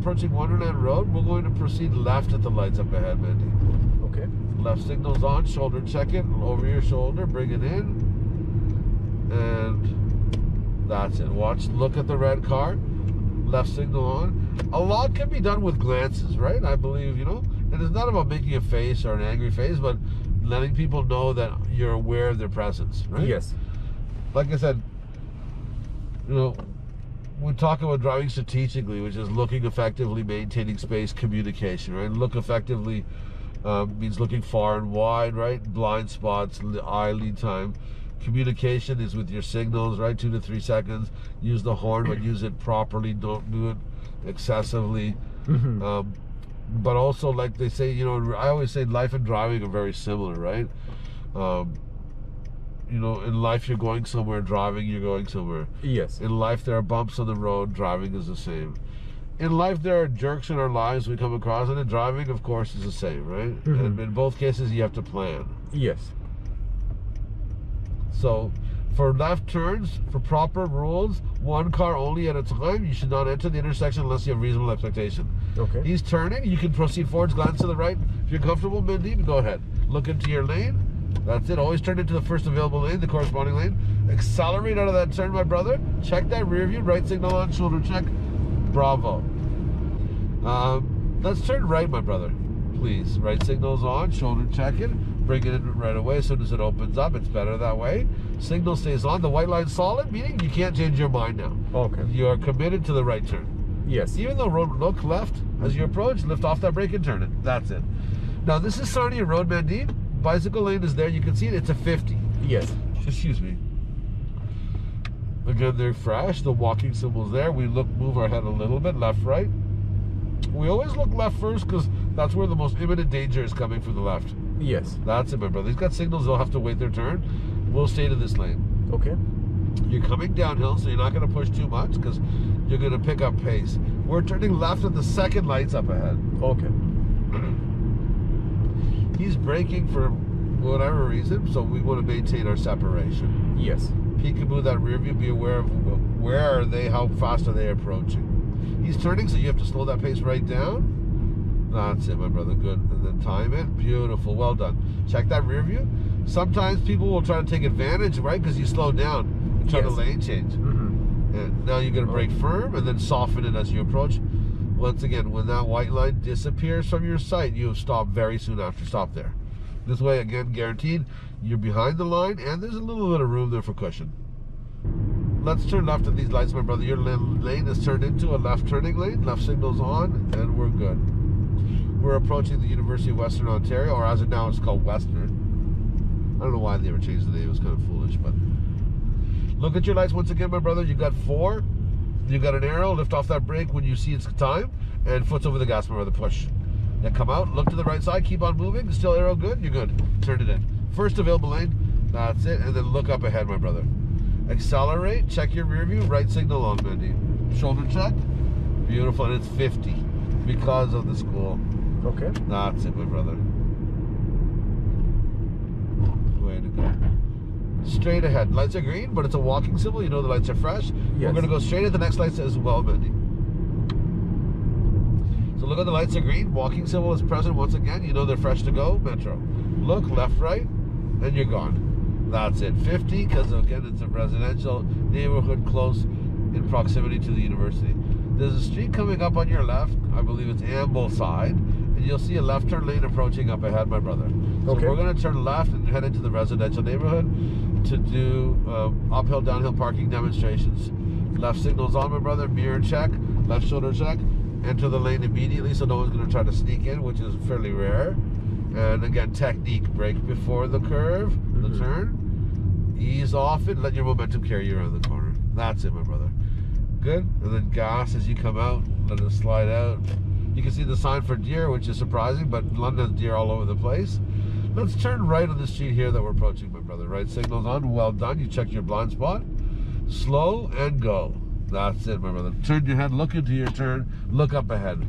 approaching Wonderland Road, we're going to proceed left at the lights up ahead, Mindy. Okay. Left signal's on, shoulder check it, over your shoulder, bring it in, and that's it. Watch, look at the red car, left signal on. A lot can be done with glances, right? I believe, you know, and it's not about making a face or an angry face, but letting people know that you're aware of their presence, right? Yes. Like I said, you know, we talk about driving strategically, which is looking effectively, maintaining space, communication, right? Look effectively means looking far and wide, right? Blind spots, eye lead time. Communication is with your signals, right? 2 to 3 seconds. Use the horn, but use it properly. Don't do it excessively. Mm-hmm. But also, like they say, you know, I always say life and driving are very similar, right? You know, in life you're going somewhere, driving you're going somewhere. Yes. In life there are bumps on the road, driving is the same. In life there are jerks in our lives we come across, and in driving, of course, is the same, right? Mm-hmm. And in both cases you have to plan. Yes. So, for left turns, for proper rules, one car only at a time. You should not enter the intersection unless you have reasonable expectation. Okay. He's turning, you can proceed forwards, glance to the right. If you're comfortable, Mindy, go ahead. Look into your lane. That's it. Always turn into the first available lane, the corresponding lane. Accelerate out of that turn, my brother. Check that rear view. Right signal on, shoulder check. Bravo. Let's turn right, my brother. Please. Right signal's on, shoulder check it. Bring it in right away as soon as it opens up. It's better that way. Signal stays on. The white line's solid, meaning you can't change your mind now. Okay. You are committed to the right turn. Yes. Even though road, look left as you approach, lift off that brake and turn it. That's it. Now, this is Sarnia Road, Mandeep. Bicycle lane is there, you can see it, it's a 50. Yes. Excuse me. Again, they're fresh, the walking symbol's there. We look, move our head a little bit, left, right. We always look left first because that's where the most imminent danger is coming from the left. Yes. That's it, my brother. He's got signals, they'll have to wait their turn. We'll stay to this lane. Okay. You're coming downhill, so you're not going to push too much because you're going to pick up pace. We're turning left at the second light's up ahead. Okay. He's braking for whatever reason, so we want to maintain our separation. Yes. Peekaboo that rear view, be aware of where are they, how fast are they approaching. He's turning, so you have to slow that pace right down. That's it, my brother, good. And then time it, beautiful, well done. Check that rear view. Sometimes people will try to take advantage, right, because you slow down and try to lane change. Mm-hmm. And now you're going to brake firm and then soften it as you approach. Once again, when that white line disappears from your sight, you have stopped very soon after. Stop there. This way, again, guaranteed, you're behind the line, and there's a little bit of room there for cushion. Let's turn left at these lights, my brother. Your lane is turned into a left turning lane. Left signal's on, and we're good. We're approaching the University of Western Ontario, or as of now, it's called Western. I don't know why they ever changed the name. It was kind of foolish, but... Look at your lights once again, my brother. You've got four. You got an arrow, lift off that brake when you see it's time, and foot's over the gas, remember the push. Then come out, look to the right side, keep on moving, still arrow good, you're good. Turn it in. First available lane, that's it, and then look up ahead, my brother. Accelerate, check your rear view, right signal on, Mindy. Shoulder check, beautiful, and it's 50 because of the school. Okay. That's it, my brother. Way to go. Straight ahead. Lights are green, but it's a walking symbol. You know the lights are fresh. Yes. We're going to go straight at the next lights as well, Mindy. So look at the lights are green. Walking symbol is present once again. You know they're fresh to go. Metro. Look, left, right, and you're gone. That's it. 50, because again, it's a residential neighborhood close in proximity to the university. There's a street coming up on your left. I believe it's Ambleside. And you'll see a left turn lane approaching up ahead, my brother. So okay. We're going to turn left and head into the residential neighborhood to do uphill, downhill parking demonstrations. Left signal's on, my brother. Mirror check, left shoulder check. Enter the lane immediately so no one's going to try to sneak in, which is fairly rare. And again, technique. Brake before the curve, the turn. Ease off it. Let your momentum carry you around the corner. That's it, my brother. Good. And then gas as you come out. Let it slide out. You can see the sign for deer, which is surprising, but London's deer all over the place. Let's turn right on the street here that we're approaching, my brother. Right signal's on. Well done. You check your blind spot. Slow and go. That's it, my brother. Turn your head. Look into your turn. Look up ahead.